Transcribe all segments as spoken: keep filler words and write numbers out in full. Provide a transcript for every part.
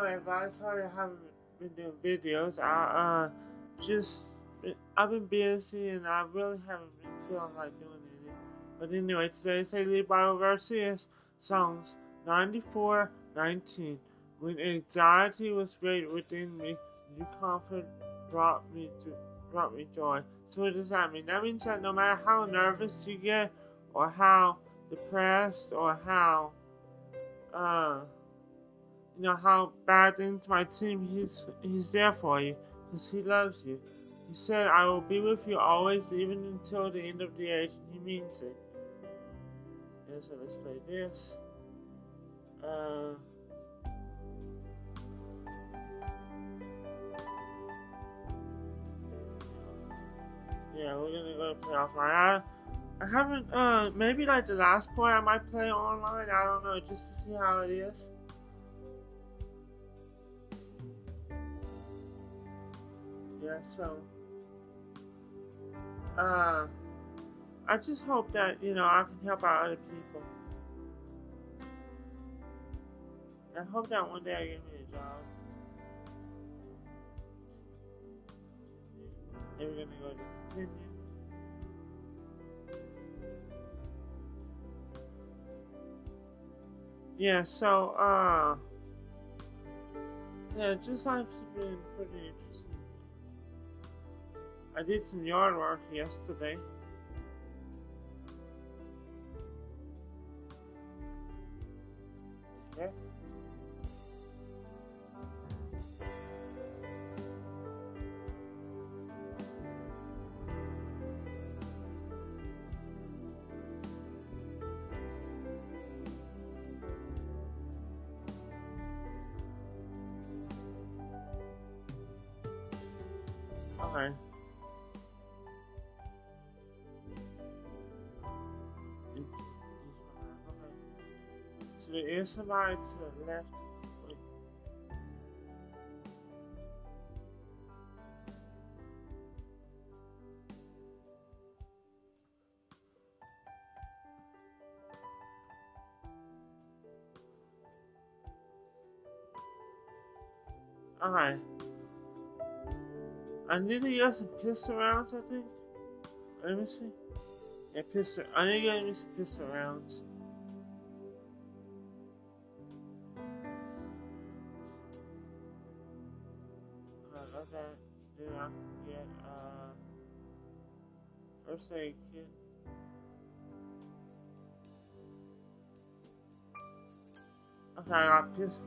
my advice. Sorry, I haven't been doing videos. I uh just I've been busy and I really haven't been feeling like doing anything. But anyway, today's daily Bible verse is Psalms ninety-four nineteen. When anxiety was great within me, your comfort brought me to brought me joy. So what does that mean? That means that no matter how nervous you get, or how depressed, or how uh you know how bad things might seem, he's he's there for you because he loves you. He said, "I will be with you always, even until the end of the age." He means it. And so let's play this. Uh, yeah, we're gonna go play offline. I, I haven't, uh, maybe like the last point I might play online, I don't know, just to see how it is. Yeah, so, uh, I just hope that, you know, I can help out other people. I hope that one day I get me a job. And we're gonna go to continue. Yeah, so, uh, yeah, just life's been pretty interesting. I did some yard work yesterday. Okay. Okay. So there is somebody to the left. Wait. Alright. I need to get some pistol rounds, I think. Let me see. Yeah, pistol. I need to get me some pistol rounds. Then I can get, uh, first aid kit. Okay, I got pissed.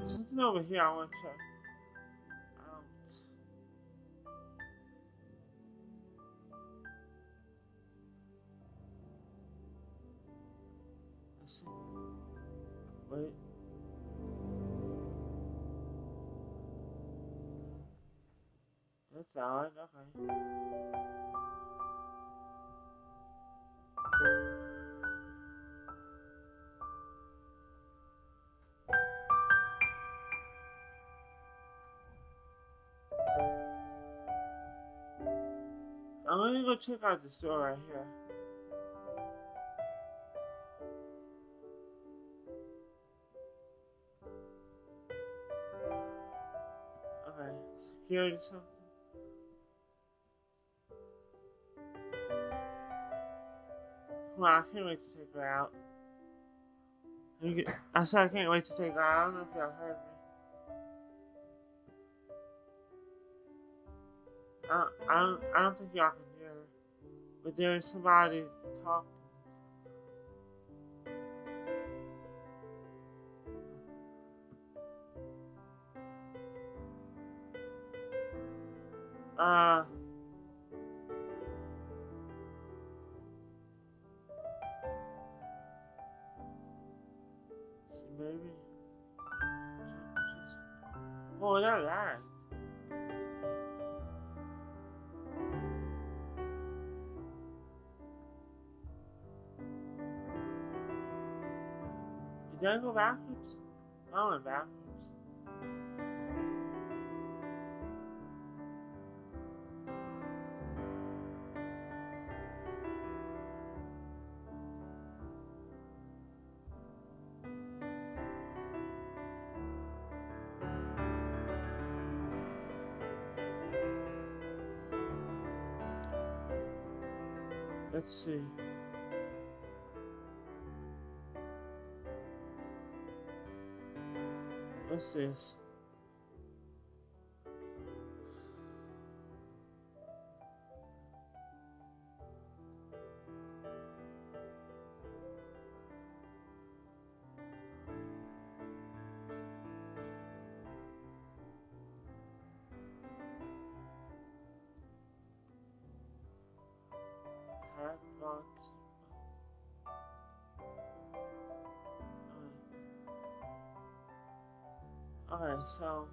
There's something over here I want to check. Um, let's see. Wait. That's odd, okay. I'm gonna go check out the store right here. Okay, security something. Well, I can't wait to take her out. I said I can't wait to take her out. I don't know if y'all heard me. I, I, don't, I don't think y'all can hear her. But there is somebody talking. Uh... Maybe. Oh, that lagged. Did I go backwards? I went backwards. Let's see. What's this? Alright, so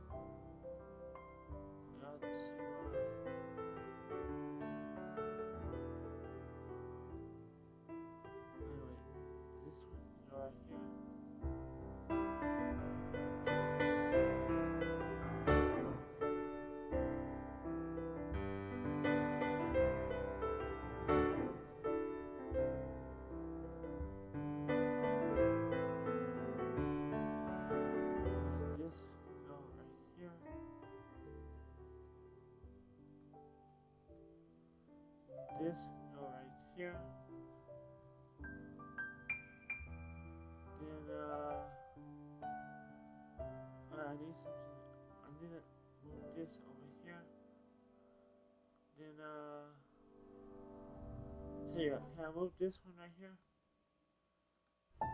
that's anyway, this one right this go right here. Then uh, I need something. I need to move this over here. Then uh, tell you what, can I move this one right here? No,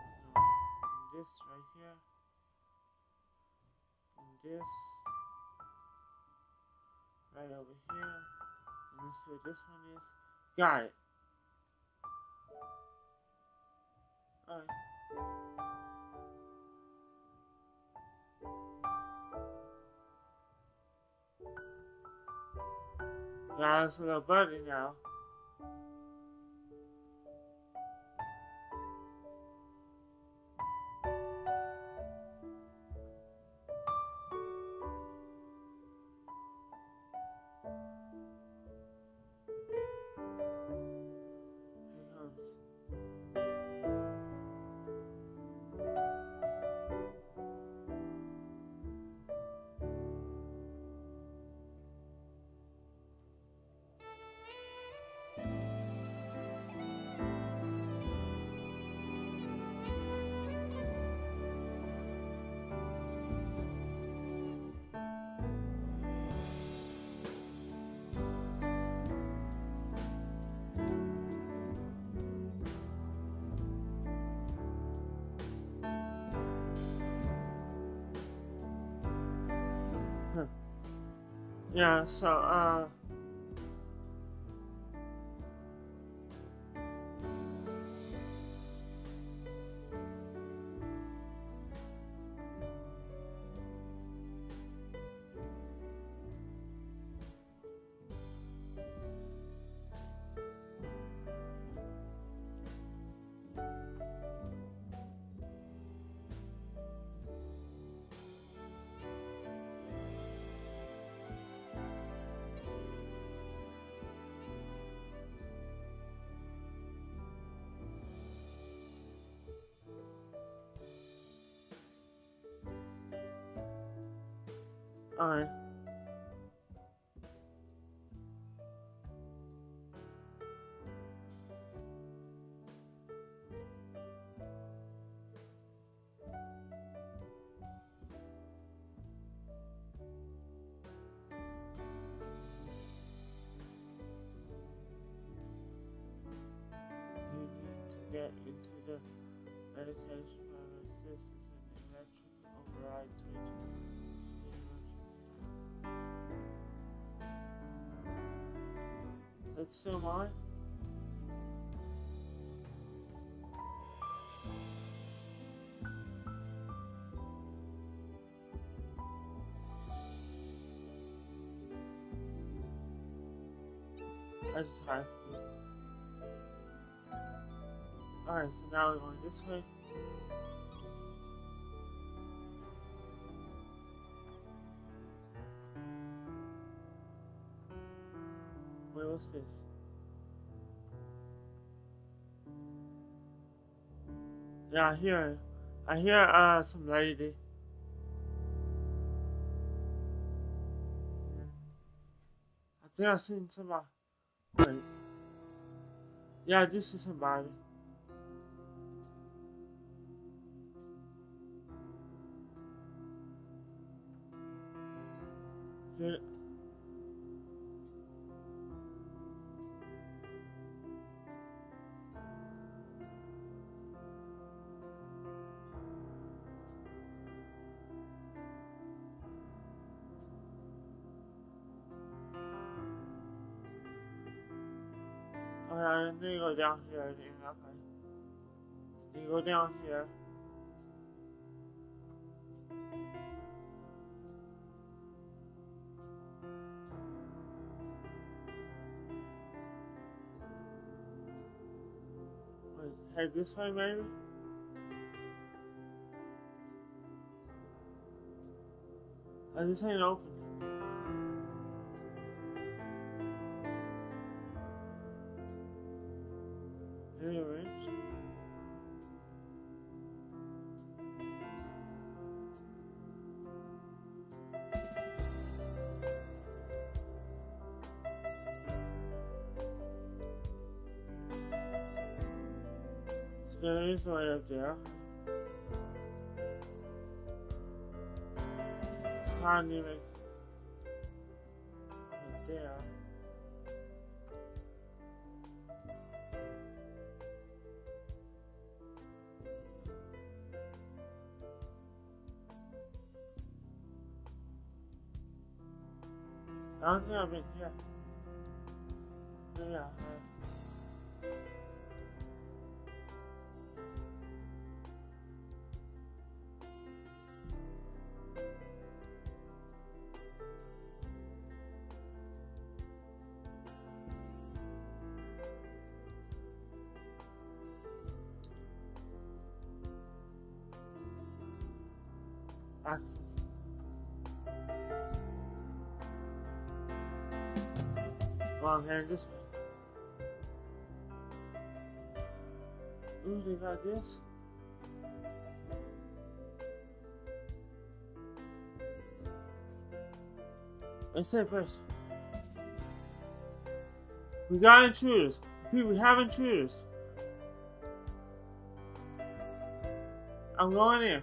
this right here. And this right over here. And let's see what this one is. Got it. Alright. Got this little buddy now. Yeah, so, uh... Alright. You need to get into the medication by resistance and electric override switch. Let's zoom on. I just have to. Alright, so now we're going this way. What's this? Yeah, I hear, I hear uh, some lady. I think I've seen somebody. Wait. Yeah, this is somebody. Here. Okay, they go down here, then, okay. They go down here. Wait, head this way maybe? Oh, this ain't open. There is one up there. Can't even right there. I don't think I've been here. Yeah. Access. Well, I'm heading this way. Ooh, they got this. Let's say first. We got intruders. We have intruders. I'm going in.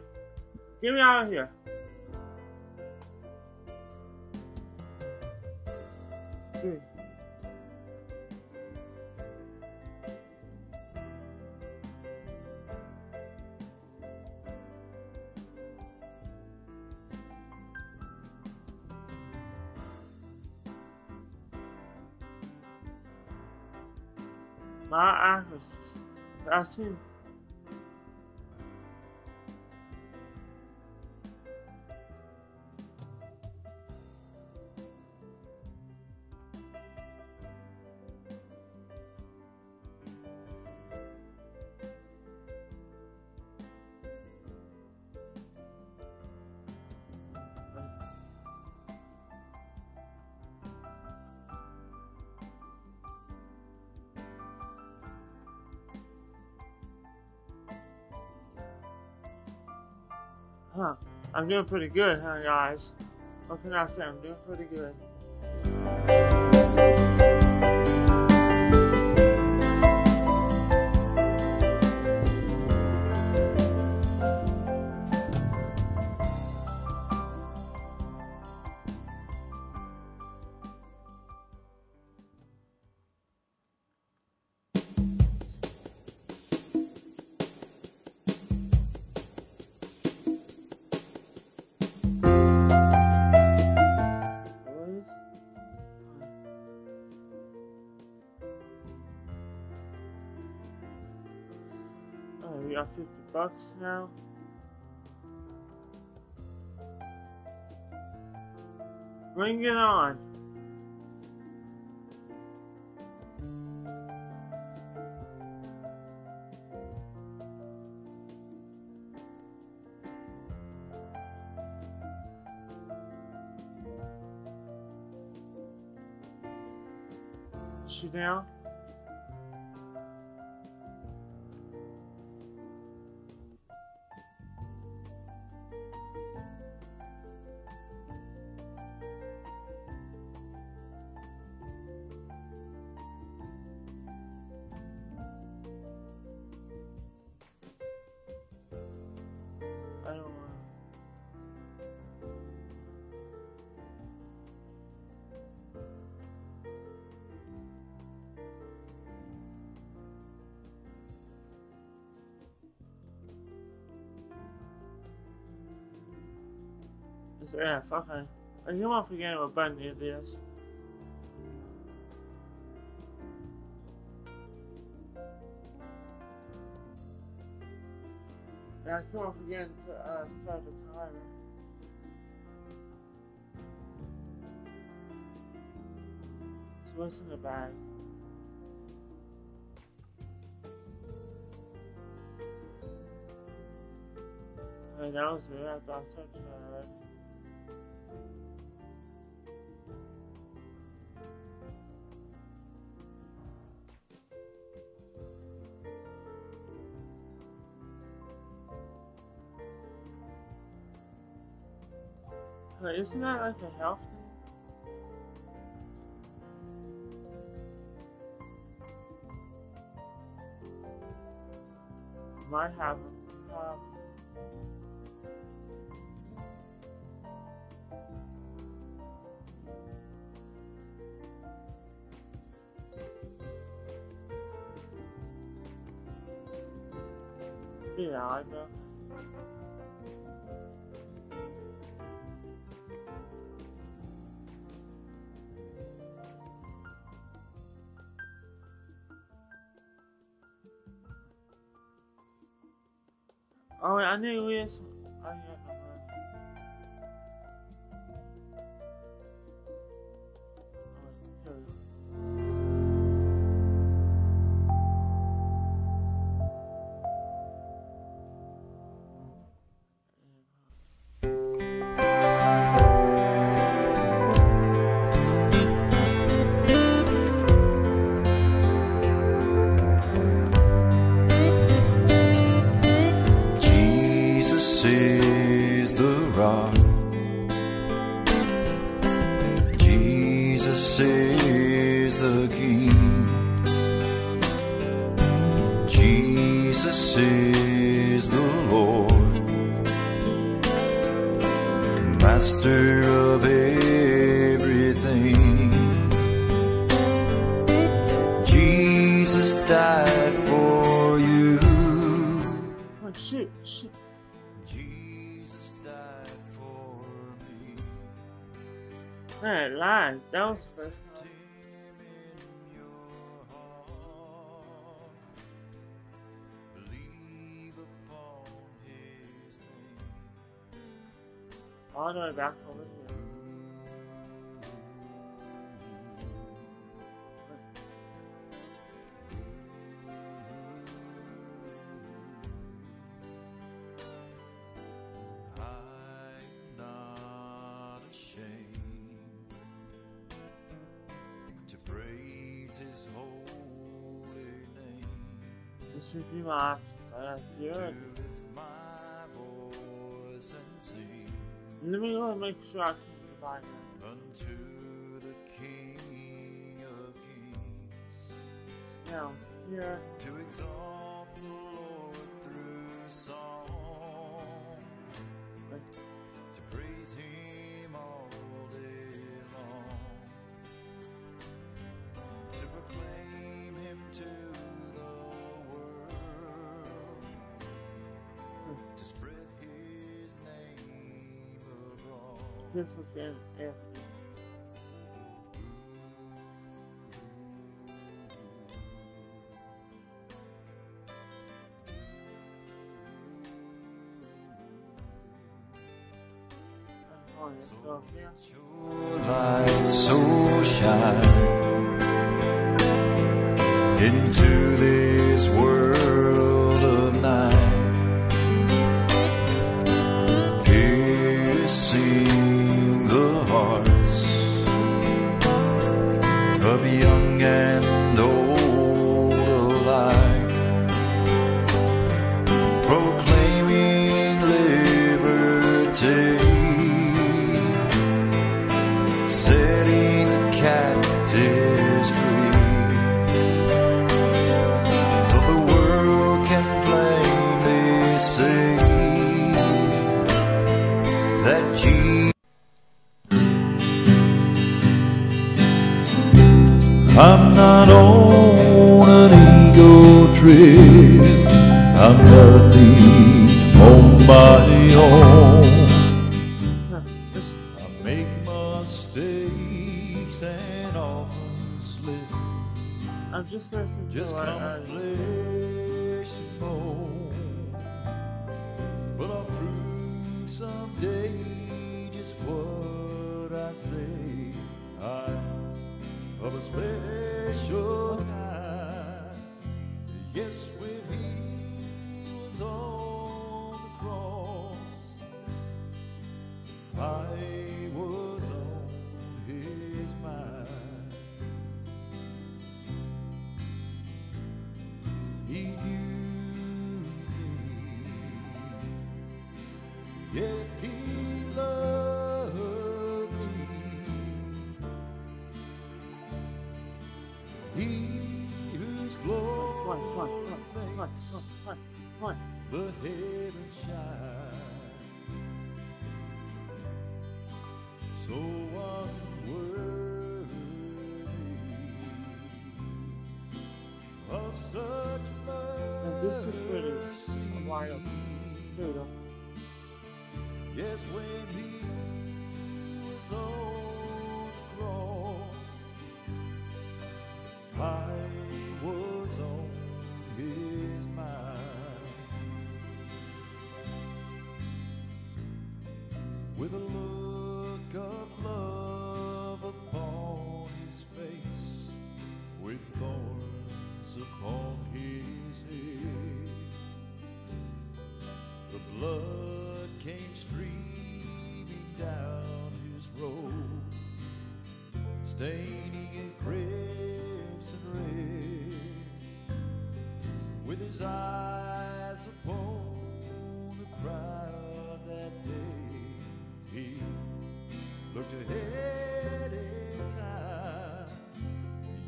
Get me out of here. Dude. My accuracy. I see. Huh, I'm doing pretty good, huh, guys? What can I say? I'm doing pretty good. We got fifty bucks now. Bring it on. Is she down? مزرعة فخمة. اليوم في جانب بني دياس. Now come off again to uh, start the timer. So what's in the bag? Alright, that was weird. I thought I started already. But isn't that like a health thing? Might have a problem. Yeah, I know. Oh wait, I knew we had some. Oh yeah, come Jesus is the King. Jesus is the Lord, Master of everything. Jesus died for you. Oh, shit, shit. Alright, live. That was the first time. All the way back over here. His holy name. This should be my options. I gotta do it. Let me go and make sure I can divide that. Unto the King of Kings. Now, here. To exalt the Lord through song. Right. To praise Him all day long. To proclaim Him to the world, hmm. to spread His name abroad. This was in Anthony. Oh, yes, so, yeah. Your light so shine into this world of night, piercing the hearts of young and old alike, proclaiming liberty, setting the captives free. I'm not on an ego trip, I'm nothing on my own. just listen to what I need. Well, I'll prove someday just what I say. I'm of a special kind. Yes, when he was on the cross, I was on his mind. He knew me, yet he loved me. He whose glory makes the heavens shine. So unworthy of such mercy. This is really wild. There you go. Yes, when he was on the cross, I was on his mind. With a look of love upon his face, with thorns upon his head, the blood came streaming down his robe, staining it crimson red. With his eyes upon the crowd that day, he looked ahead in time.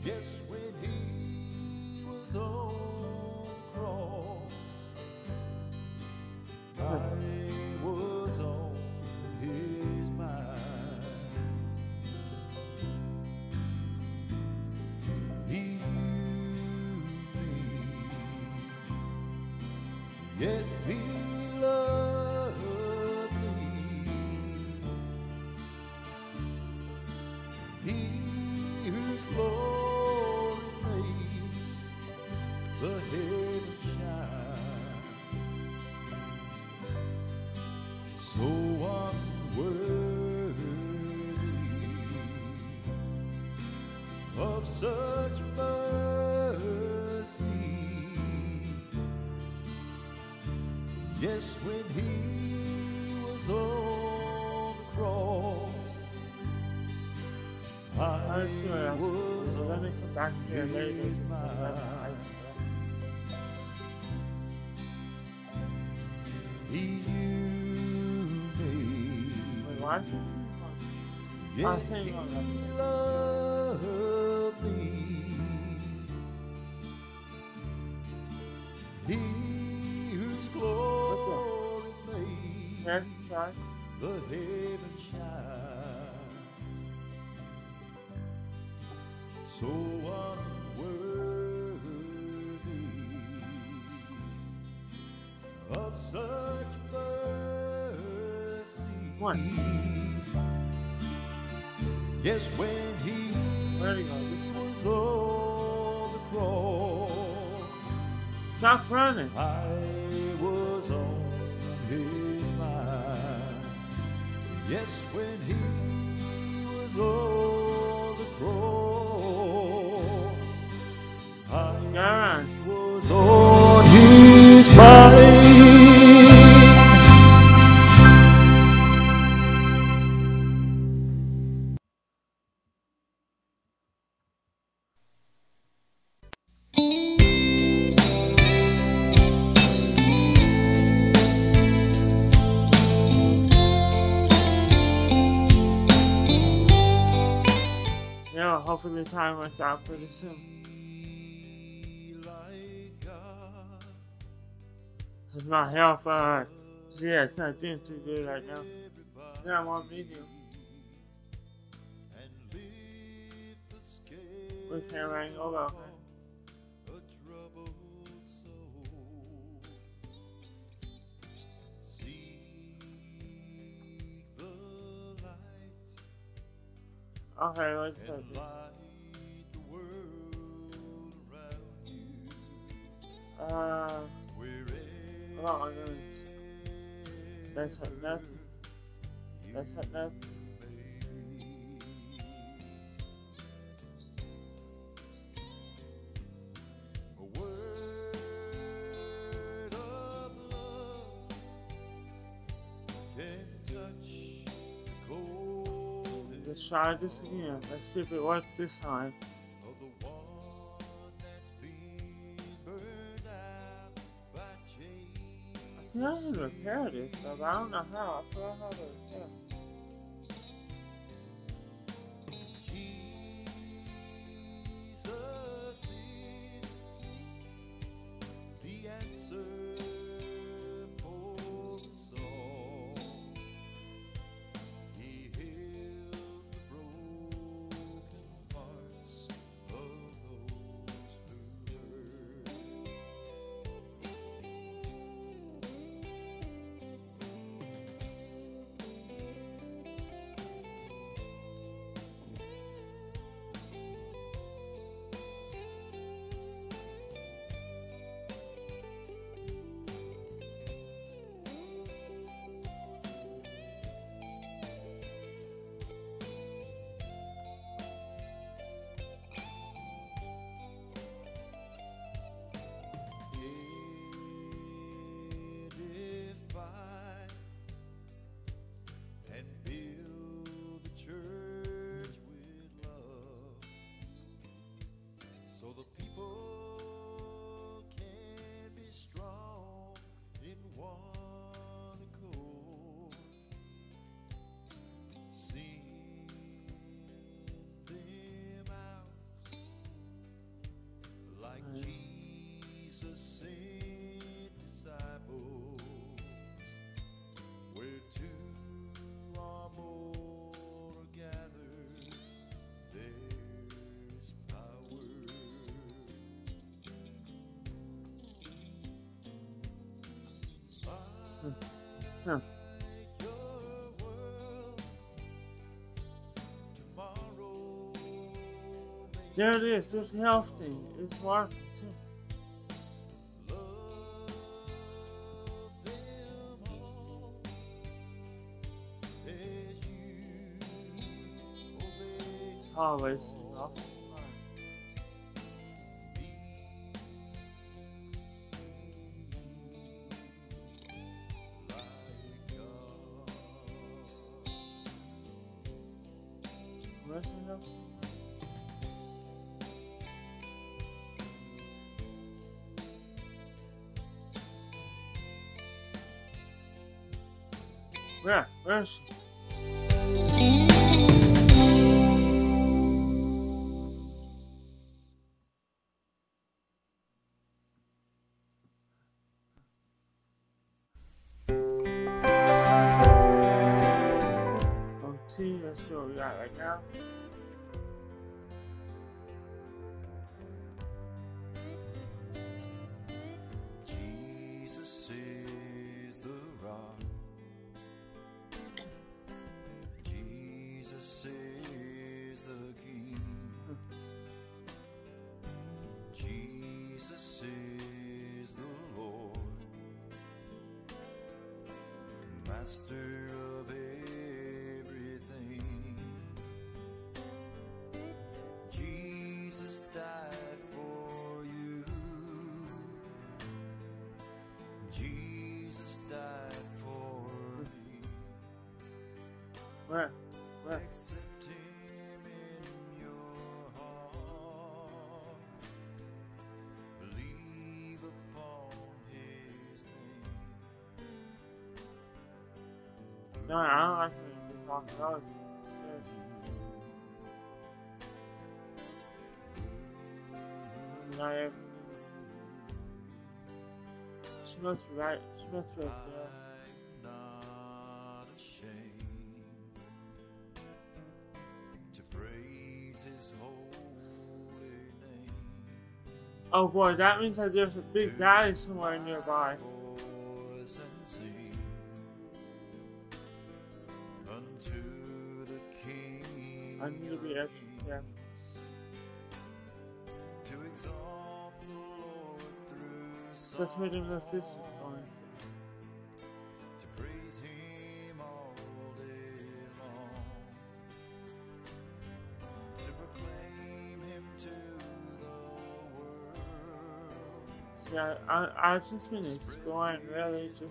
Yes, when he was on the cross, I was on his mind. He knew me, yet he loved me. He whose glory makes the heavens shine. So unworthy of such mercy. Yes, when he was on the cross, I I see what else. was Let me come back on here. There it is. his mind. He knew me. Wait, what? I'll Yet sing on he that. loved me. He whose glory Here, makes try. the heavens shine. So unworthy of such mercy. What? Yes, when he Where you going? was on the cross, Stop running. I was on his mind. Yes, when he was on the cross, I God. was on his mind. Hopefully the time runs out pretty soon. Cause my health, uh, yeah, it's not doing too good right now. Yeah, I want video. We can't hang over, man. Okay, let's go. lions. Let's hit left. Let's hit left. Let's try this again. Let's see if it works this time. I can only repair this stuff, I don't know how. I forgot how to repair it. Jesus sent disciples, where two or more are gathered, there's power. Huh. Huh. There it is, it's healthy, it's working too. Always off the line. Where? Where is she? Let's see what we got right now. Jesus is the rock. Jesus is the King. Jesus is the Lord, Master of everything. Where? Where? Accept him in your heart. Believe upon his name. No, I don't actually talk about it. No, she must be right. She must be right there. Oh boy, that means that there's a big guy somewhere nearby. I need to be extra careful. Let's meet him with sisters going to. see, I, I, I've just been in school and really just...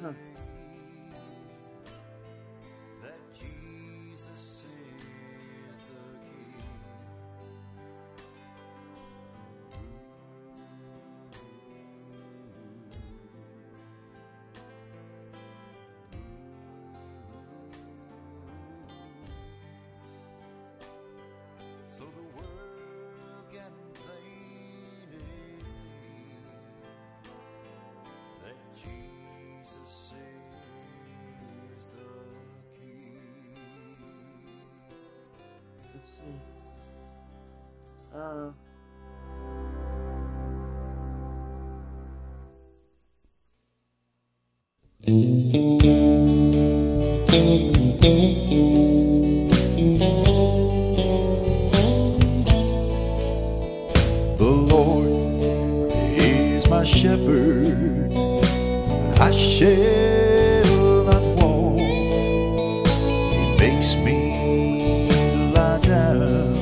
Huh. That Jesus is the key. So the world can plainly see that Jesus. Jesus is the key. Let's see. Uh. The Lord is my shepherd. I shall not want. He makes me lie down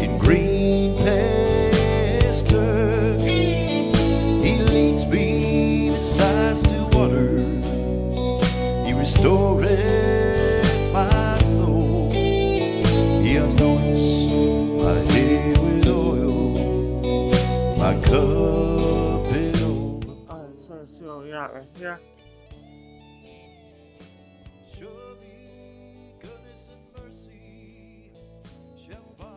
in green pastures. He leads me beside still waters. He restoreth my soul. He anoints my head with oil. My cup. Let's see what we got right here. Surely goodness and mercy shall follow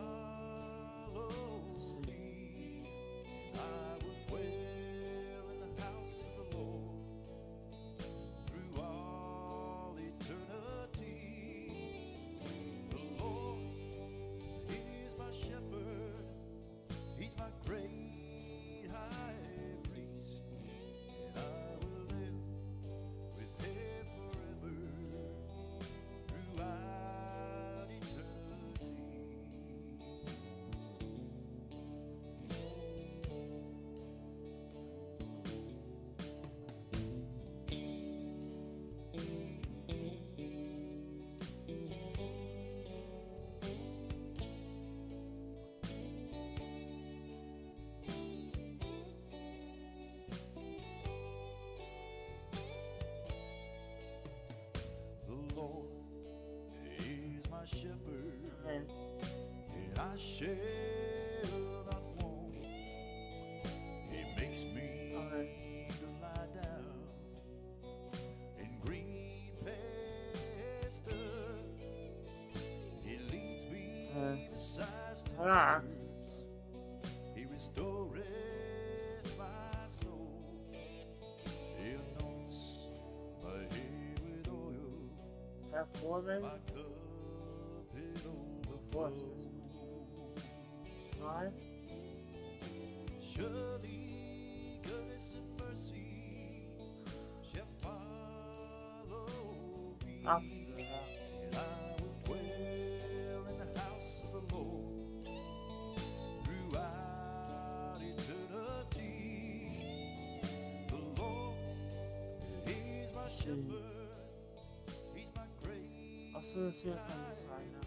me. I will dwell in the house of the Lord through all eternity. The Lord is my shepherd, he's my great high priest. My shepherd, and I shall not want. He makes me lie down in green pastures. He leads me beside still waters. He restoreth my soul. He anoints my head with oil. My cup. Right. Surely goodness and mercy shall follow me. I will dwell in the house of the Lord throughout eternity. The Lord is my shepherd, he's my great. I'll see this right now.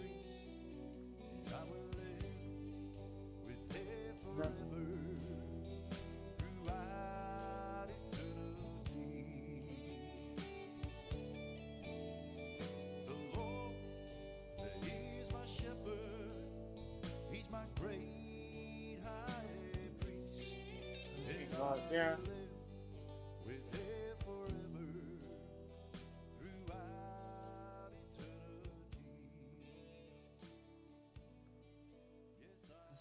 Right there.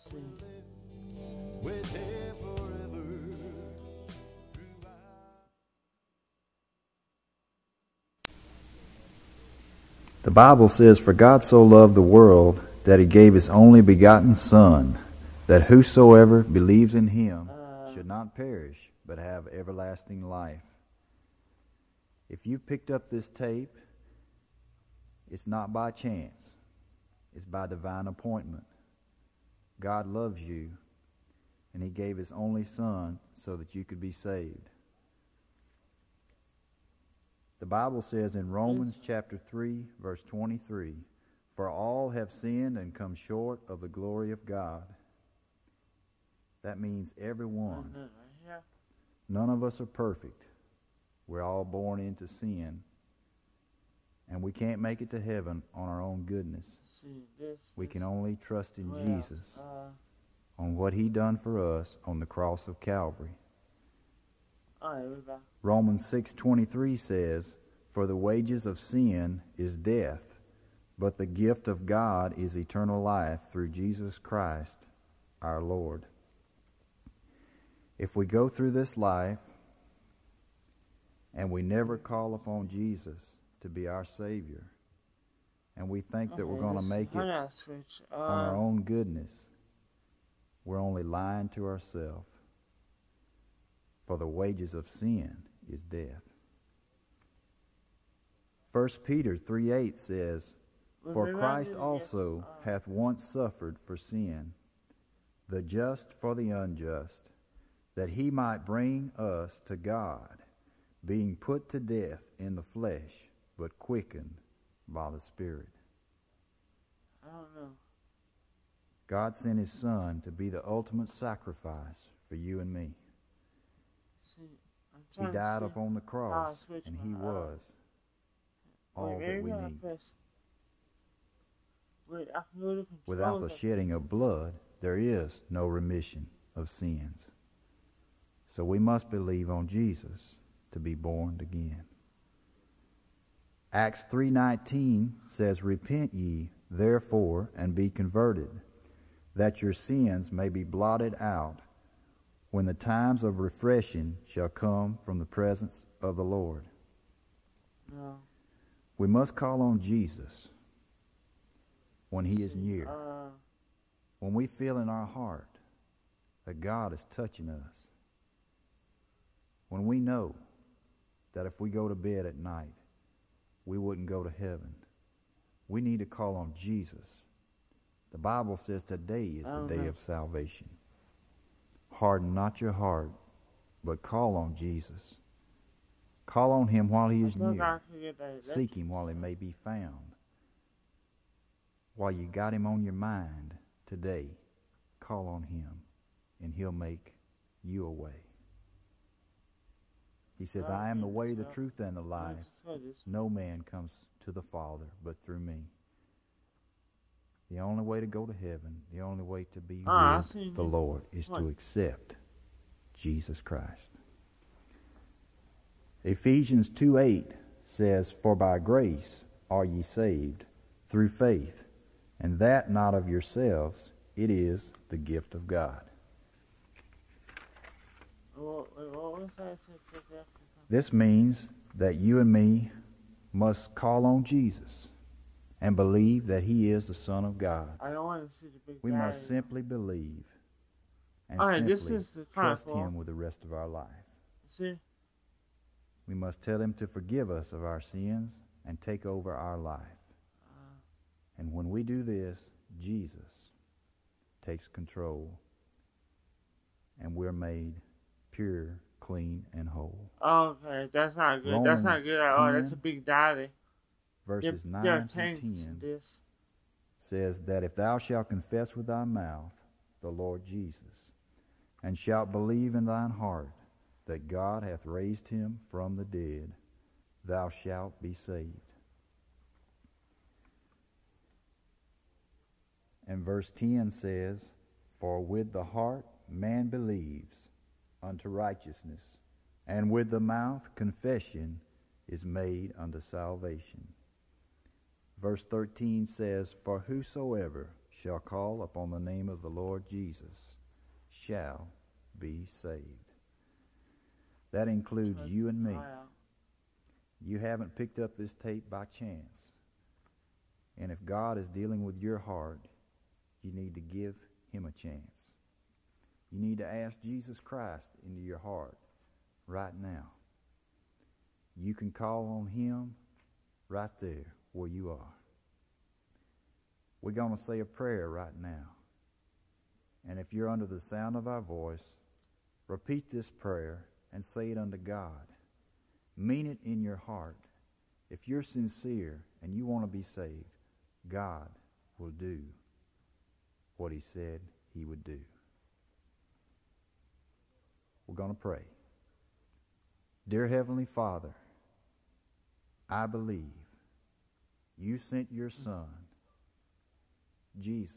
sing with him forever. The Bible says, "For God so loved the world that he gave his only begotten Son, that whosoever believes in him should not perish, but have everlasting life." If you picked up this tape, it's not by chance. It's by divine appointment. God loves you, and he gave his only Son so that you could be saved. The Bible says in Romans chapter three, verse twenty-three, "For all have sinned and come short of the glory of God." That means everyone. None of us are perfect. We're all born into sin. And we can't make it to heaven on our own goodness. We can only trust in Jesus, on what he done for us on the cross of Calvary. Romans six twenty-three says, "For the wages of sin is death, but the gift of God is eternal life through Jesus Christ our Lord." If we go through this life and we never call upon Jesus to be our Savior, and we think okay, that we're going to make it on uh, our own goodness, we're only lying to ourselves. For the wages of sin is death. First Peter three eight says, "For Christ also hath once suffered for sin, the just for the unjust, that he might bring us to God, being put to death in the flesh, but quickened by the Spirit." I don't know. God sent his Son to be the ultimate sacrifice for you and me. See, he died up on the cross, and he was all that we need. Without the shedding of blood, there is no remission of sins. So we must believe on Jesus to be born again. Acts three nineteen says, "Repent ye, therefore, and be converted, that your sins may be blotted out, when the times of refreshing shall come from the presence of the Lord." No. We must call on Jesus when he is near, uh, when we feel in our heart that God is touching us, when we know that if we go to bed at night, we wouldn't go to heaven. We need to call on Jesus. The Bible says today is the day know. of salvation. Harden not your heart, but call on Jesus. Call on him while he is near. Seek him while he may be found. While you got him on your mind today, call on him, and he'll make you a way. He says, "I am the way, the truth, and the life. No man comes to the Father but through me." The only way to go to heaven, the only way to be ah, with the Lord, is what? to accept Jesus Christ. Ephesians two eight says, "For by grace are ye saved, through faith, and that not of yourselves, it is the gift of God." This means that you and me must call on Jesus and believe that he is the Son of God. I don't want to see the big we guy. must simply believe and All right, simply this is the trust powerful. him with the rest of our life. See? We must tell him to forgive us of our sins and take over our life. Uh, and when we do this, Jesus takes control, and we're made pure, clean, and whole. Okay, that's not good. Romans that's not good at all. That's a big daddy. Verses there, there nine to ten says that, "If thou shalt confess with thy mouth the Lord Jesus, and shalt believe in thine heart that God hath raised him from the dead, thou shalt be saved." And verse ten says, "For with the heart man believes unto righteousness, and with the mouth confession is made unto salvation." Verse thirteen says, "For whosoever shall call upon the name of the Lord Jesus shall be saved. That includes you and me. You haven't picked up this tape by chance. And if God is dealing with your heart, you need to give Him a chance. You need to ask Jesus Christ into your heart right now. You can call on Him right there where you are. We're going to say a prayer right now. And if you're under the sound of our voice, repeat this prayer and say it unto God. Mean it in your heart. If you're sincere and you want to be saved, God will do what He said He would do. We're going to pray. Dear Heavenly Father, I believe You sent Your Son, Jesus,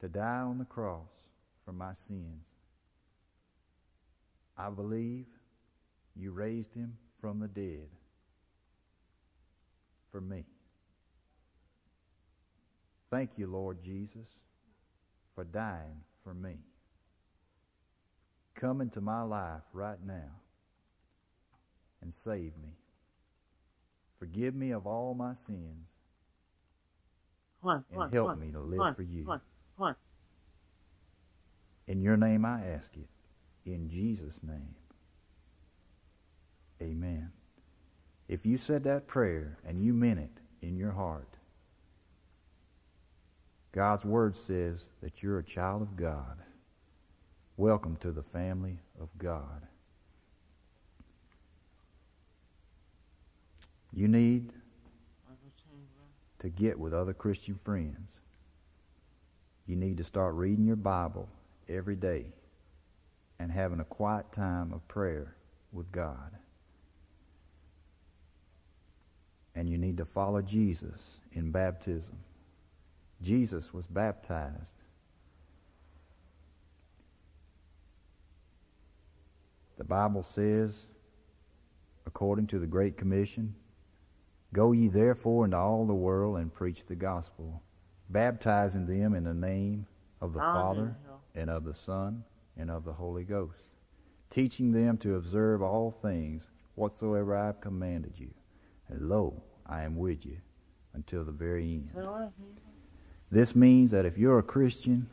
to die on the cross for my sins. I believe You raised Him from the dead for me. Thank You, Lord Jesus, for dying for me. Come into my life right now and save me. Forgive me of all my sins and help me to live for You. In Your name I ask it. In Jesus' name. Amen. If you said that prayer and you meant it in your heart, God's Word says that you're a child of God. Welcome to the family of God. You need to get with other Christian friends. You need to start reading your Bible every day and having a quiet time of prayer with God. And you need to follow Jesus in baptism. Jesus was baptized. The Bible says, according to the Great Commission, "Go ye therefore into all the world and preach the gospel, baptizing them in the name of the Father and of the Son and of the Holy Ghost, teaching them to observe all things whatsoever I have commanded you. And lo, I am with you until the very end." This means that if you're a Christian,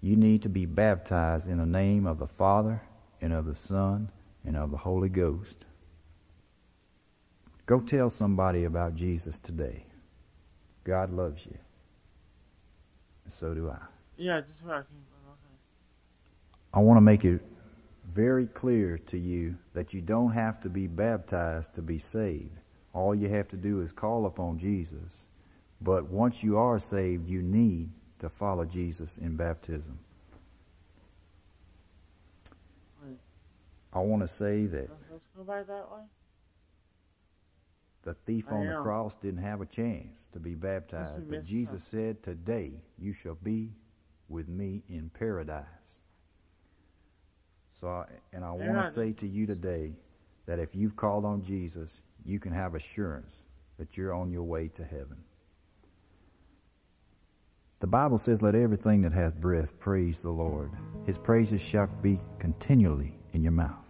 you need to be baptized in the name of the Father and of the Son, and of the Holy Ghost. Go tell somebody about Jesus today. God loves you. And so do I. Yeah, just where I came from. Okay. I want to make it very clear to you that you don't have to be baptized to be saved. All you have to do is call upon Jesus. But once you are saved, you need to follow Jesus in baptism. I want to say that the thief on the cross didn't have a chance to be baptized, but Jesus said, "Today you shall be with me in paradise." So, I, and I want to say to you today that if you've called on Jesus, you can have assurance that you're on your way to heaven. The Bible says, "Let everything that hath breath praise the Lord. His praises shall be continually in your mouth."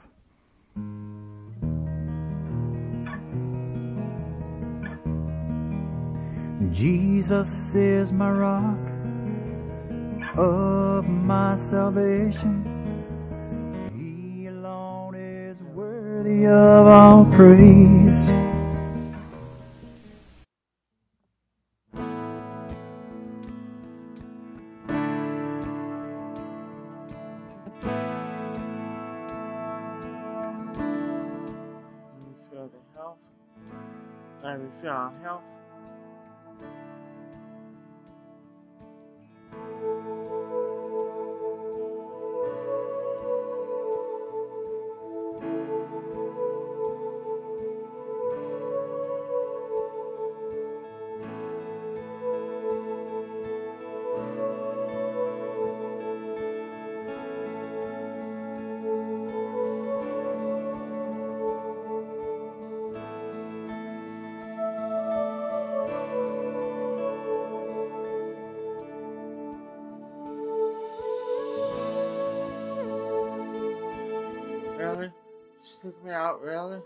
Jesus is my rock of my salvation. He alone is worthy of all praise. Our health. took me out, really?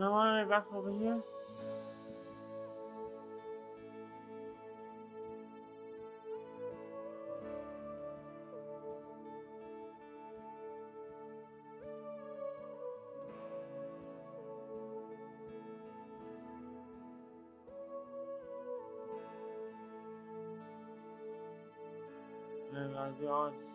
I want to back over here. And I do all this.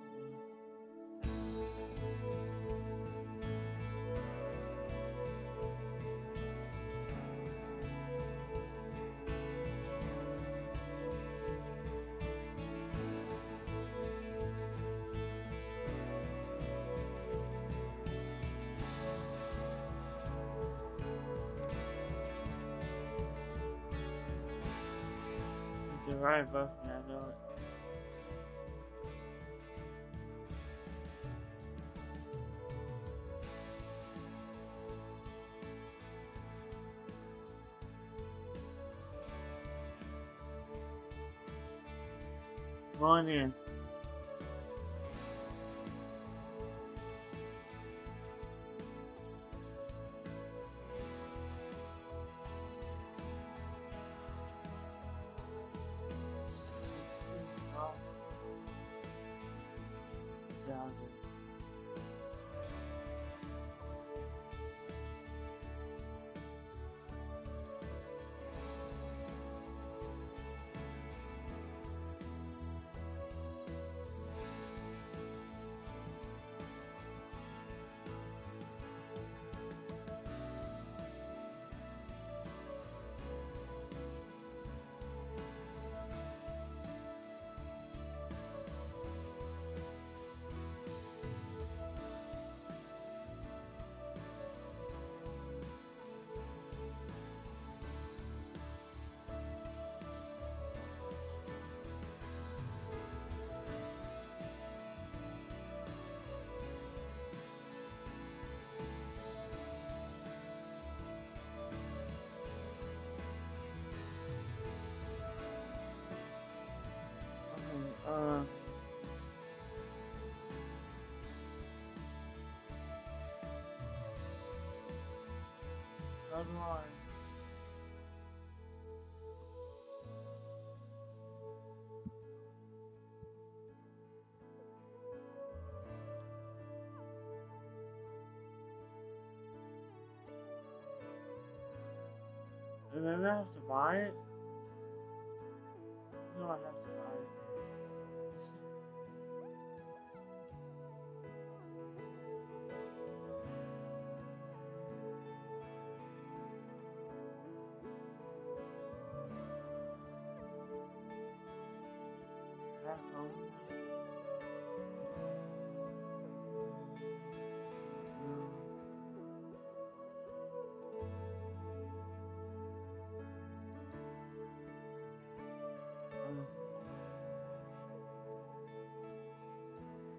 You're right, Buffy, I know it. Go on in. Uh, good morning. And maybe I have to buy it? No, I have to buy it.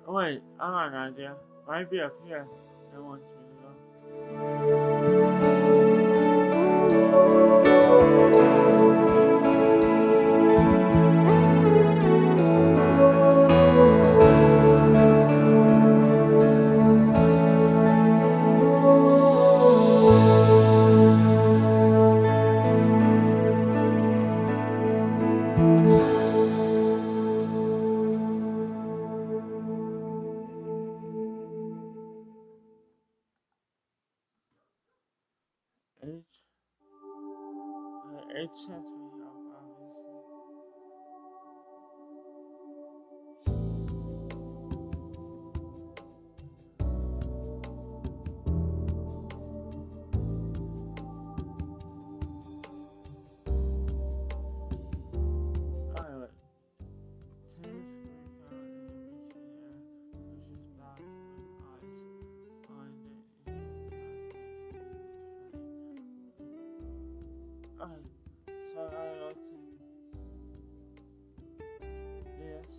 Oh wait, I got an idea. Might be up here. I want you to go. It sets me up, obviously. Alright, wait. Since we found an animation here, which is back with eyes on it in the past. Alright. So I go to this.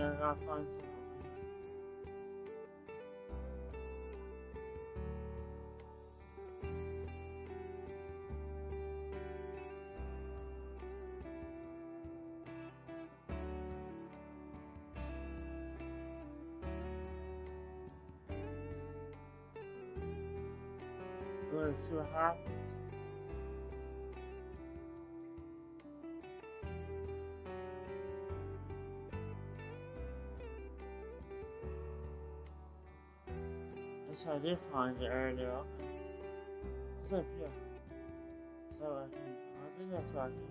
then I find some over here. We're gonna see what happens. So I did find it earlier. Okay. What's up here? Is that where I came from? I think that's where I came from.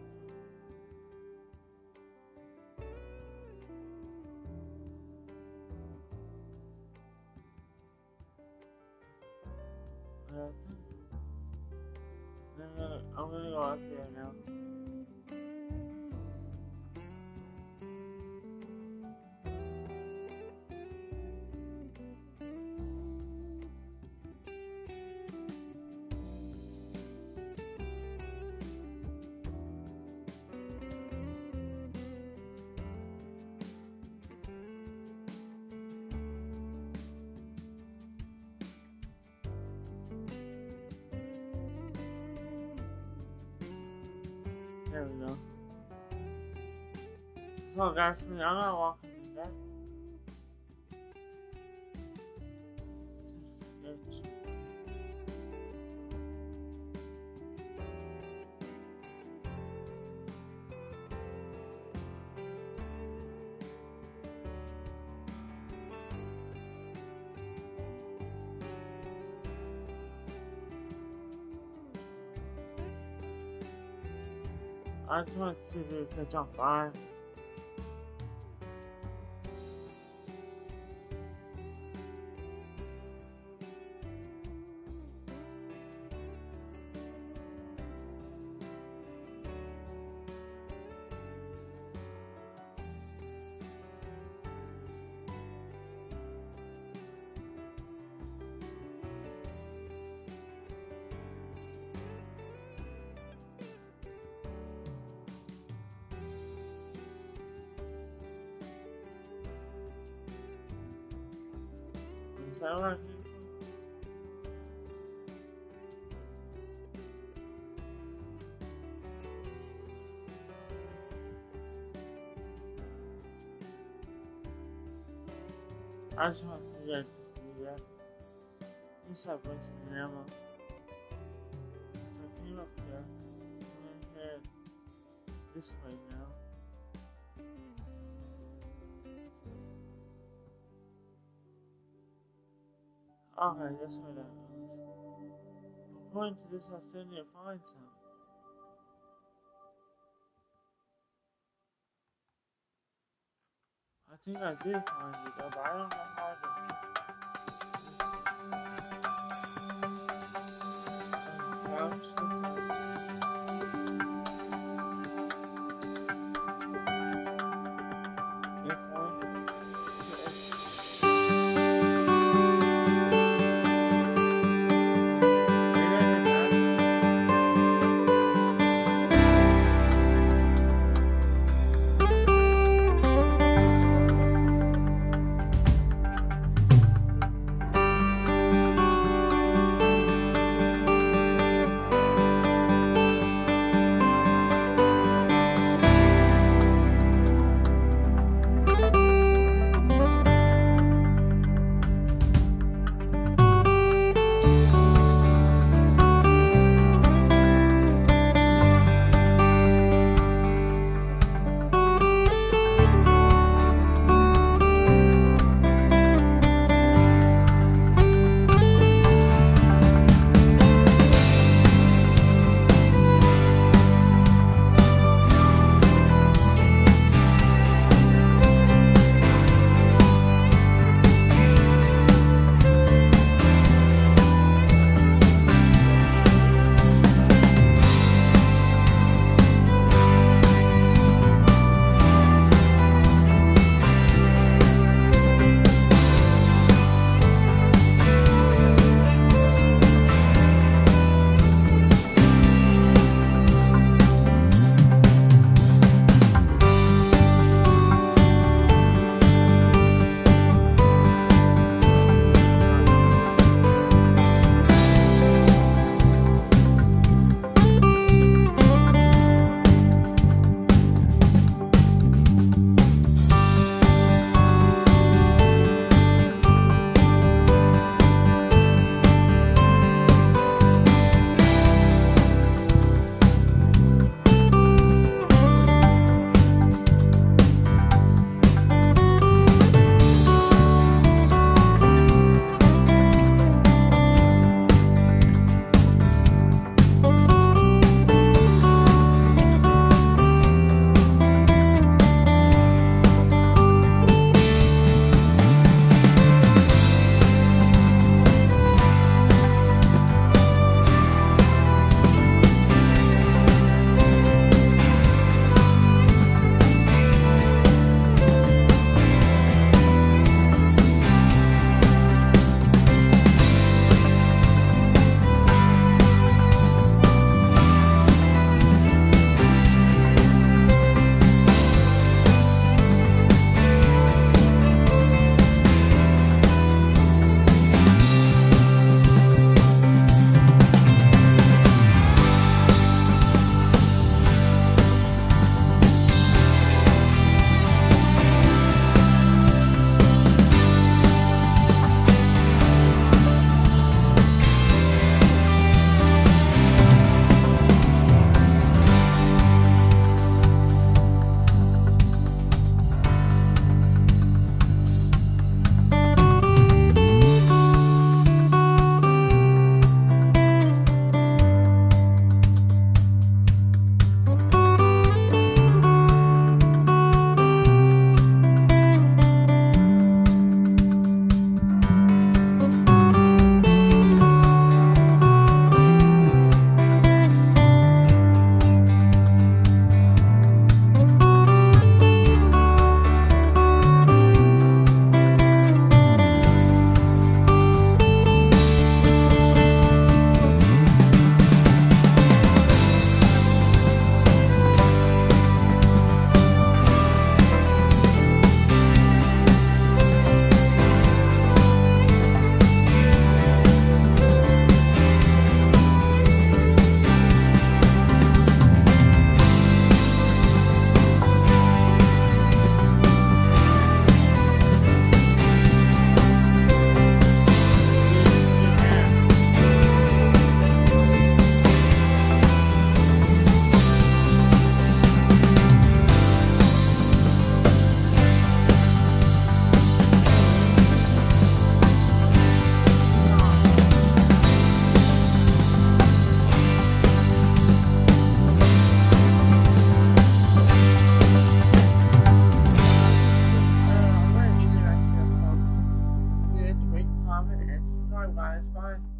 But I think I'm gonna, I'm gonna go up here now. There we go. So guys, I'm gonna walk into that. Seems sketchy. I just want to see if we can catch on fire. Is that where I came from? I just want to do that just to do that. You stop wasting ammo. So I came up here. I'm gonna head this way now. Okay, that's what that is. According to this, I still need to find some. I think I did find it though, but I don't know how to crouch this way. that's fine.